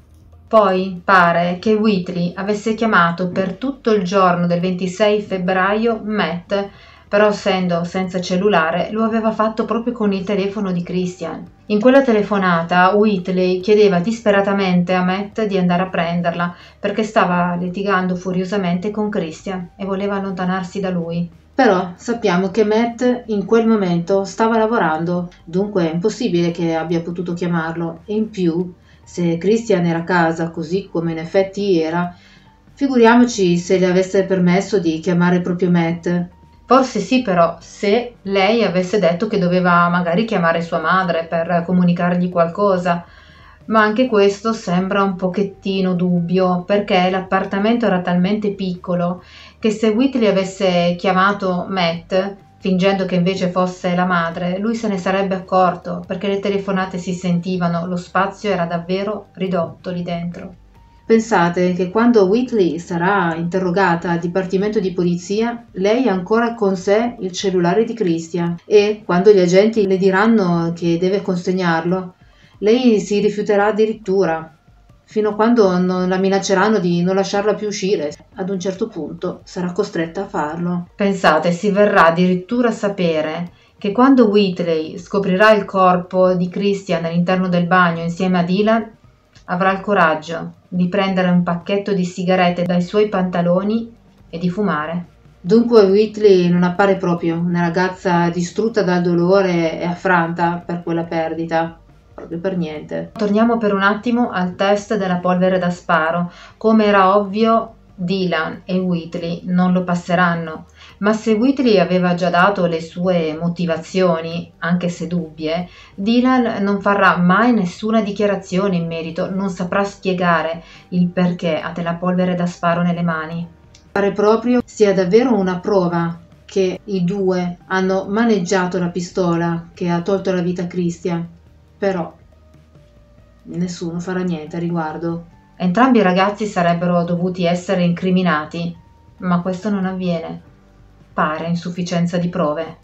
Poi pare che Whitley avesse chiamato per tutto il giorno del 26 febbraio Matt, però essendo senza cellulare lo aveva fatto proprio con il telefono di Christian. In quella telefonata Whitley chiedeva disperatamente a Matt di andare a prenderla perché stava litigando furiosamente con Christian e voleva allontanarsi da lui. Però sappiamo che Matt in quel momento stava lavorando, dunque è impossibile che abbia potuto chiamarlo e in più, se Christian era a casa, così come in effetti era, figuriamoci se le avesse permesso di chiamare proprio Matt. Forse sì, però, se lei avesse detto che doveva magari chiamare sua madre per comunicargli qualcosa. Ma anche questo sembra un pochettino dubbio, perché l'appartamento era talmente piccolo che se Whitley avesse chiamato Matt, fingendo che invece fosse la madre, lui se ne sarebbe accorto perché le telefonate si sentivano, lo spazio era davvero ridotto lì dentro. Pensate che quando Whitley sarà interrogata al Dipartimento di Polizia, lei ha ancora con sé il cellulare di Christian e quando gli agenti le diranno che deve consegnarlo, lei si rifiuterà addirittura, fino a quando non la minacceranno di non lasciarla più uscire. Ad un certo punto sarà costretta a farlo. Pensate, si verrà addirittura a sapere che quando Whitley scoprirà il corpo di Christian all'interno del bagno insieme a Dylan, avrà il coraggio di prendere un pacchetto di sigarette dai suoi pantaloni e di fumare. Dunque Whitley non appare proprio una ragazza distrutta dal dolore e affranta per quella perdita. Proprio per niente. Torniamo per un attimo al test della polvere da sparo. Come era ovvio, Dylan e Whitley non lo passeranno, ma se Whitley aveva già dato le sue motivazioni, anche se dubbie, Dylan non farà mai nessuna dichiarazione in merito, non saprà spiegare il perché ha della polvere da sparo nelle mani. Pare proprio sia davvero una prova che i due hanno maneggiato la pistola che ha tolto la vita a Christian. Però nessuno farà niente a riguardo. Entrambi i ragazzi sarebbero dovuti essere incriminati, ma questo non avviene. Pare insufficienza di prove.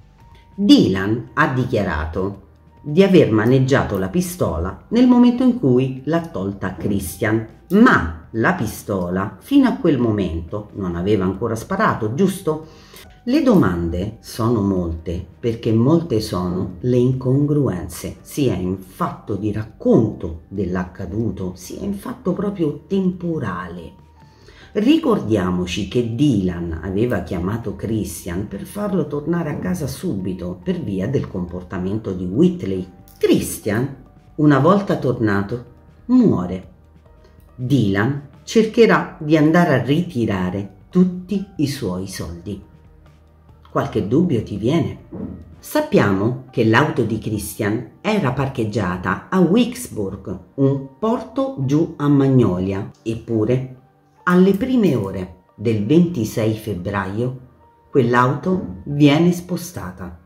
Dylan ha dichiarato di aver maneggiato la pistola nel momento in cui l'ha tolta a Christian, ma la pistola fino a quel momento non aveva ancora sparato, giusto? Le domande sono molte, perché molte sono le incongruenze, sia in fatto di racconto dell'accaduto, sia in fatto proprio temporale. Ricordiamoci che Dylan aveva chiamato Christian per farlo tornare a casa subito per via del comportamento di Whitley. Christian, una volta tornato, muore. Dylan cercherà di andare a ritirare tutti i suoi soldi. Qualche dubbio ti viene? Sappiamo che l'auto di Christian era parcheggiata a Vicksburg, un porto giù a Magnolia. Eppure, alle prime ore del 26 febbraio, quell'auto viene spostata.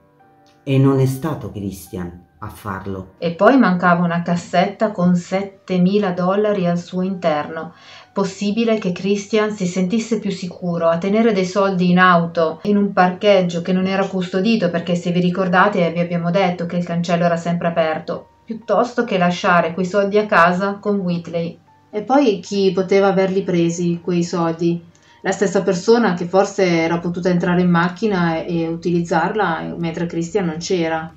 E non è stato Christian a farlo. E poi mancava una cassetta con $7.000 al suo interno. Possibile che Christian si sentisse più sicuro a tenere dei soldi in auto in un parcheggio che non era custodito, perché se vi ricordate vi abbiamo detto che il cancello era sempre aperto, piuttosto che lasciare quei soldi a casa con Whitley. E poi chi poteva averli presi quei soldi? La stessa persona che forse era potuta entrare in macchina e utilizzarla mentre Christian non c'era.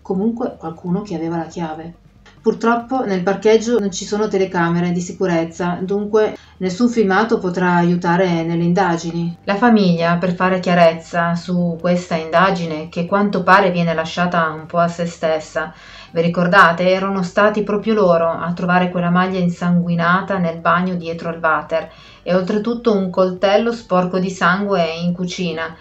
Comunque qualcuno che aveva la chiave. Purtroppo nel parcheggio non ci sono telecamere di sicurezza, dunque nessun filmato potrà aiutare nelle indagini. La famiglia, per fare chiarezza su questa indagine, che quanto pare viene lasciata un po' a se stessa, vi ricordate, erano stati proprio loro a trovare quella maglia insanguinata nel bagno dietro al water e oltretutto un coltello sporco di sangue in cucina.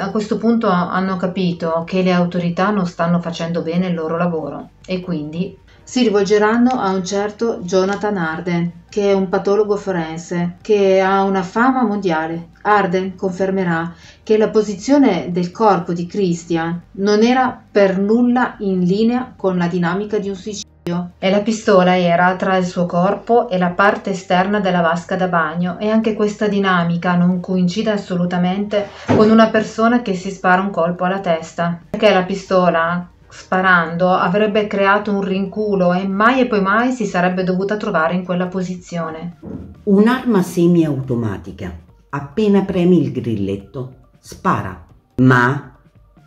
A questo punto hanno capito che le autorità non stanno facendo bene il loro lavoro e quindi si rivolgeranno a un certo Jonathan Arden, che è un patologo forense che ha una fama mondiale. Arden confermerà che la posizione del corpo di Christian non era per nulla in linea con la dinamica di un suicidio. E la pistola era tra il suo corpo e la parte esterna della vasca da bagno, e anche questa dinamica non coincide assolutamente con una persona che si spara un colpo alla testa, perché la pistola sparando avrebbe creato un rinculo e mai e poi mai si sarebbe dovuta trovare in quella posizione. Un'arma semiautomatica, appena premi il grilletto, spara, ma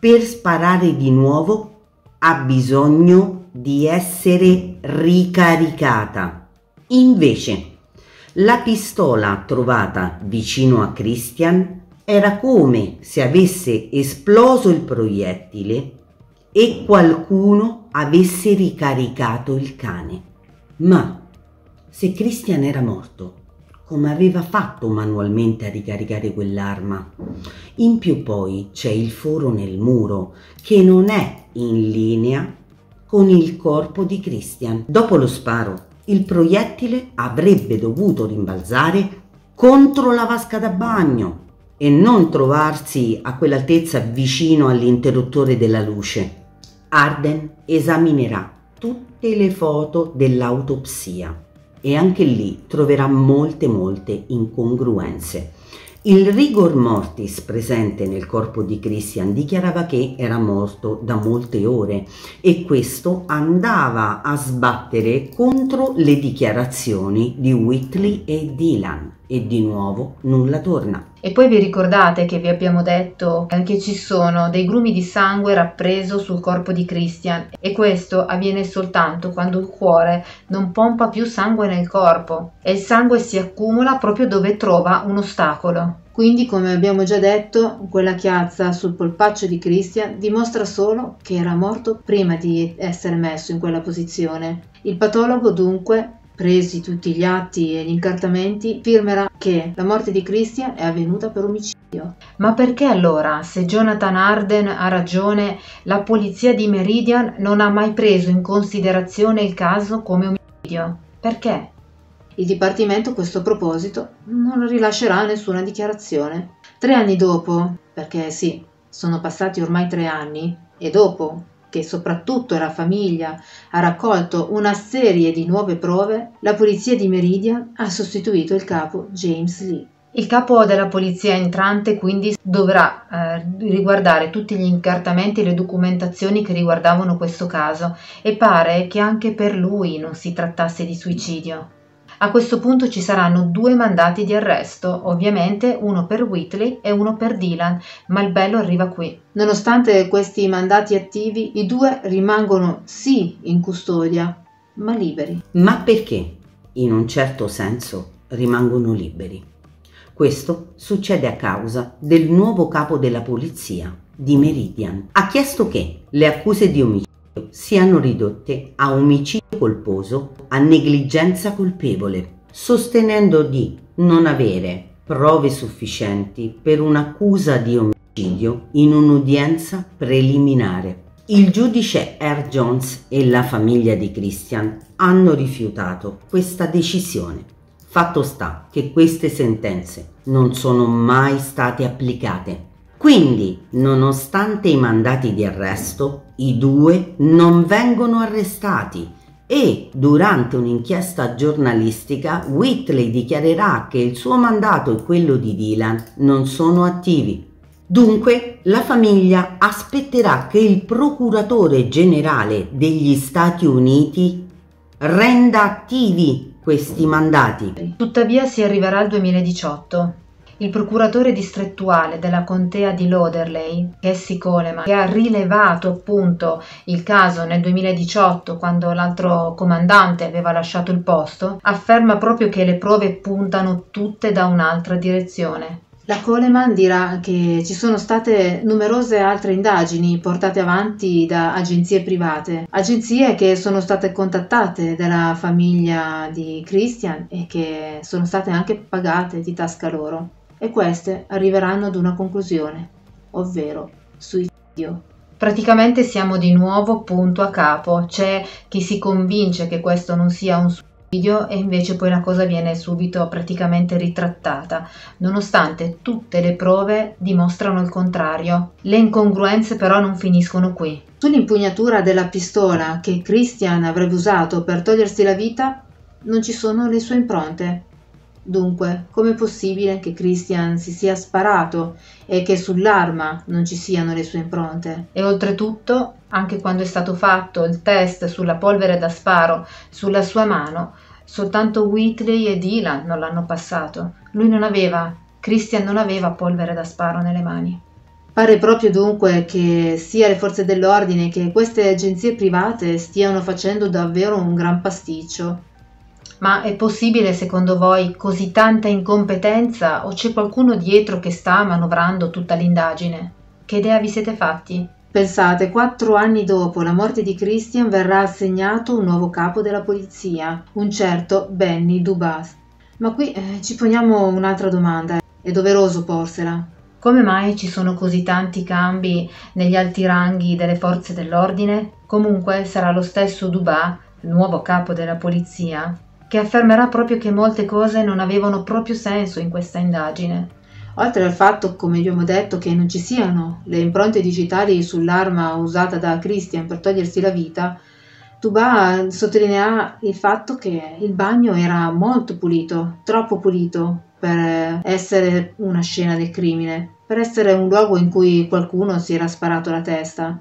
per sparare di nuovo ha bisogno di essere ricaricata. Invece la pistola trovata vicino a Christian era come se avesse esploso il proiettile e qualcuno avesse ricaricato il cane. Ma se Christian era morto, come aveva fatto manualmente a ricaricare quell'arma? In più poi c'è il foro nel muro che non è in linea con il corpo di Christian. Dopo lo sparo, il proiettile avrebbe dovuto rimbalzare contro la vasca da bagno e non trovarsi a quell'altezza vicino all'interruttore della luce. Arden esaminerà tutte le foto dell'autopsia e anche lì troverà molte incongruenze. Il rigor mortis presente nel corpo di Christian dichiarava che era morto da molte ore e questo andava a sbattere contro le dichiarazioni di Whitley e Dylan. E di nuovo nulla torna. E poi vi ricordate che vi abbiamo detto che ci sono dei grumi di sangue rappreso sul corpo di Christian, e questo avviene soltanto quando il cuore non pompa più sangue nel corpo e il sangue si accumula proprio dove trova un ostacolo. Quindi, come abbiamo già detto, quella chiazza sul polpaccio di Christian dimostra solo che era morto prima di essere messo in quella posizione. Il patologo dunque, presi tutti gli atti e gli incartamenti, firmerà che la morte di Christian è avvenuta per omicidio. Ma perché allora, se Jonathan Arden ha ragione, la polizia di Meridian non ha mai preso in considerazione il caso come omicidio? Perché? Il dipartimento a questo proposito non rilascerà nessuna dichiarazione. 3 anni dopo, perché sì, sono passati ormai 3 anni, e dopo che soprattutto la famiglia ha raccolto una serie di nuove prove, la polizia di Meridian ha sostituito il capo James Lee. Il capo della polizia entrante quindi dovrà riguardare tutti gli incartamenti e le documentazioni che riguardavano questo caso, e pare che anche per lui non si trattasse di suicidio. A questo punto ci saranno 2 mandati di arresto, ovviamente uno per Whitley e uno per Dylan, ma il bello arriva qui. Nonostante questi mandati attivi, i 2 rimangono sì in custodia, ma liberi. Ma perché? In un certo senso rimangono liberi. Questo succede a causa del nuovo capo della polizia di Meridian. Ha chiesto che le accuse di omicidio siano ridotte a omicidio colposo, a negligenza colpevole, sostenendo di non avere prove sufficienti per un'accusa di omicidio in un'udienza preliminare. Il giudice R. Jones e la famiglia di Christian hanno rifiutato questa decisione. Fatto sta che queste sentenze non sono mai state applicate. Quindi, nonostante i mandati di arresto, i due non vengono arrestati e durante un'inchiesta giornalistica Whitley dichiarerà che il suo mandato e quello di Dylan non sono attivi. Dunque, la famiglia aspetterà che il procuratore generale degli Stati Uniti renda attivi questi mandati. Tuttavia si arriverà al 2018. Il procuratore distrettuale della contea di Lauderdale, Cassie Coleman, che ha rilevato appunto il caso nel 2018 quando l'altro comandante aveva lasciato il posto, afferma proprio che le prove puntano tutte da un'altra direzione. La Coleman dirà che ci sono state numerose altre indagini portate avanti da agenzie private, agenzie che sono state contattate dalla famiglia di Christian e che sono state anche pagate di tasca loro, e queste arriveranno ad una conclusione, ovvero suicidio. Praticamente siamo di nuovo punto a capo, c'è chi si convince che questo non sia un suicidio e invece poi la cosa viene subito praticamente ritrattata, nonostante tutte le prove dimostrano il contrario. Le incongruenze però non finiscono qui. Sull'impugnatura della pistola che Christian avrebbe usato per togliersi la vita non ci sono le sue impronte. Dunque, com'è possibile che Christian si sia sparato e che sull'arma non ci siano le sue impronte? E oltretutto, anche quando è stato fatto il test sulla polvere da sparo sulla sua mano, soltanto Whitley e Dylan non l'hanno passato. Lui non aveva, Christian non aveva polvere da sparo nelle mani. Pare proprio dunque che sia le forze dell'ordine che queste agenzie private stiano facendo davvero un gran pasticcio. Ma è possibile secondo voi così tanta incompetenza o c'è qualcuno dietro che sta manovrando tutta l'indagine? Che idea vi siete fatti? Pensate, 4 anni dopo la morte di Christian verrà assegnato un nuovo capo della polizia, un certo Benny Dubose. Ma qui ci poniamo un'altra domanda, è doveroso porsela. Come mai ci sono così tanti cambi negli alti ranghi delle forze dell'ordine? Comunque sarà lo stesso Dubose, il nuovo capo della polizia, che affermerà proprio che molte cose non avevano proprio senso in questa indagine. Oltre al fatto, come vi abbiamo detto, che non ci siano le impronte digitali sull'arma usata da Christian per togliersi la vita, Dubose sottolinea il fatto che il bagno era molto pulito, troppo pulito per essere una scena del crimine, per essere un luogo in cui qualcuno si era sparato la testa.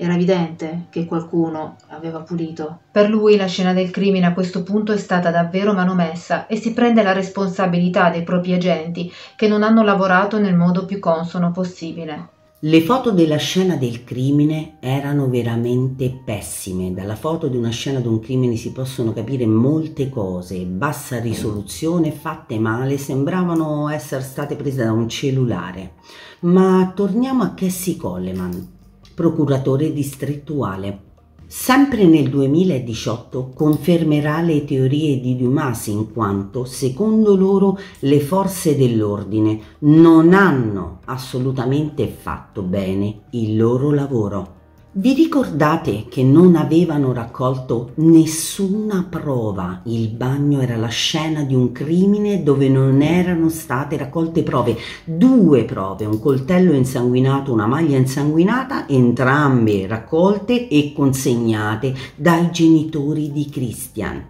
Era evidente che qualcuno aveva pulito. Per lui la scena del crimine a questo punto è stata davvero manomessa e si prende la responsabilità dei propri agenti che non hanno lavorato nel modo più consono possibile. Le foto della scena del crimine erano veramente pessime. Dalla foto di una scena di un crimine si possono capire molte cose. Bassa risoluzione, fatte male, sembravano essere state prese da un cellulare. Ma torniamo a Cassie Coleman, procuratore distrettuale. Sempre nel 2018 confermerà le teorie di Dubose in quanto, secondo loro, le forze dell'ordine non hanno assolutamente fatto bene il loro lavoro. Vi ricordate che non avevano raccolto nessuna prova? Il bagno era la scena di un crimine dove non erano state raccolte prove. 2 prove, un coltello insanguinato, una maglia insanguinata, entrambe raccolte e consegnate dai genitori di Christian.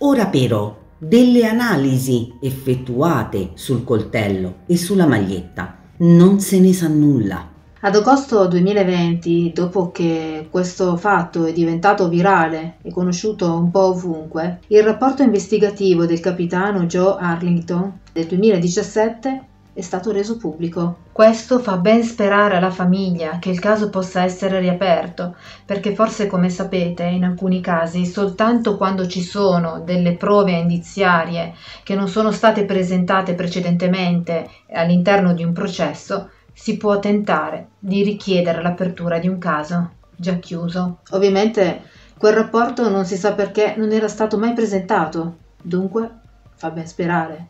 Ora però, delle analisi effettuate sul coltello e sulla maglietta non se ne sa nulla. Ad agosto 2020, dopo che questo fatto è diventato virale e conosciuto un po' ovunque, il rapporto investigativo del capitano Joe Arlington del 2017 è stato reso pubblico. Questo fa ben sperare alla famiglia che il caso possa essere riaperto, perché forse, come sapete, in alcuni casi soltanto quando ci sono delle prove indiziarie che non sono state presentate precedentemente all'interno di un processo si può tentare di richiedere l'apertura di un caso già chiuso. Ovviamente quel rapporto non si sa perché non era stato mai presentato. Dunque, fa ben sperare.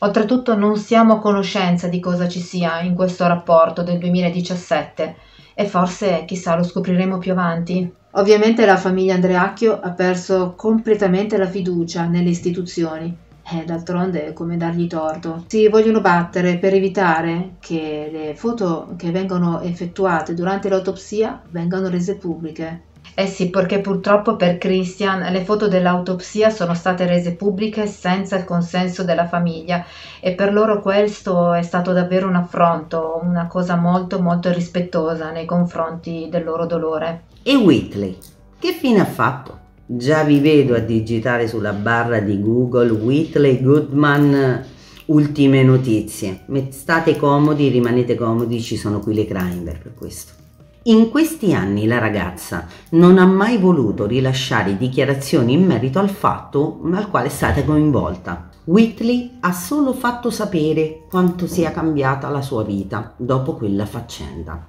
Oltretutto non siamo a conoscenza di cosa ci sia in questo rapporto del 2017 e forse, chissà, lo scopriremo più avanti. Ovviamente la famiglia Andreacchio ha perso completamente la fiducia nelle istituzioni. D'altronde è come dargli torto. Si vogliono battere per evitare che le foto che vengono effettuate durante l'autopsia vengano rese pubbliche. Eh sì, perché purtroppo per Christian le foto dell'autopsia sono state rese pubbliche senza il consenso della famiglia e per loro questo è stato davvero un affronto, una cosa molto molto irrispettosa nei confronti del loro dolore. E Whitley, che fine ha fatto? Già vi vedo a digitare sulla barra di Google Whitley Goodman ultime notizie. State comodi, rimanete comodi, ci sono qui le Kramer per questo. In questi anni la ragazza non ha mai voluto rilasciare dichiarazioni in merito al fatto al quale è stata coinvolta. Whitley ha solo fatto sapere quanto sia cambiata la sua vita dopo quella faccenda.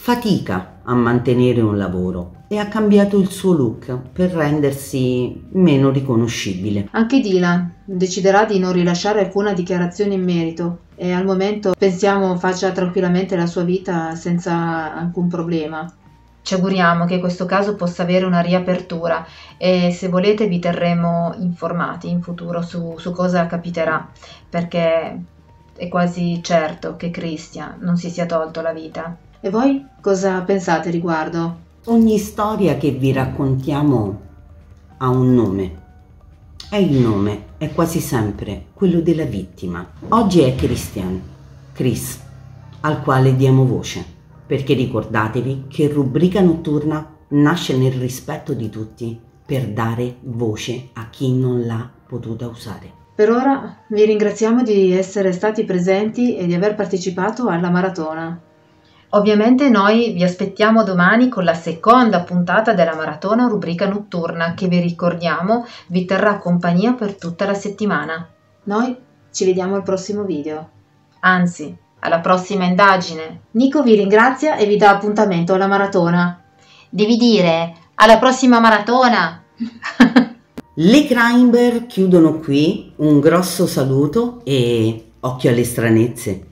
Fatica a mantenere un lavoro e ha cambiato il suo look per rendersi meno riconoscibile. Anche Dylan deciderà di non rilasciare alcuna dichiarazione in merito e al momento pensiamo faccia tranquillamente la sua vita senza alcun problema. Ci auguriamo che questo caso possa avere una riapertura e se volete vi terremo informati in futuro su cosa capiterà, perché è quasi certo che Christian non si sia tolto la vita. E voi cosa pensate riguardo? Ogni storia che vi raccontiamo ha un nome e il nome è quasi sempre quello della vittima. Oggi è Christian, Chris, al quale diamo voce, perché ricordatevi che Rubrica Notturna nasce nel rispetto di tutti per dare voce a chi non l'ha potuta usare. Per ora vi ringraziamo di essere stati presenti e di aver partecipato alla maratona. Ovviamente noi vi aspettiamo domani con la seconda puntata della Maratona Rubrica Notturna che vi ricordiamo vi terrà compagnia per tutta la settimana. Noi ci vediamo al prossimo video. Anzi, alla prossima indagine. Nico vi ringrazia e vi dà appuntamento alla maratona. Devi dire alla prossima maratona. Le Kramer chiudono qui, un grosso saluto e occhio alle stranezze.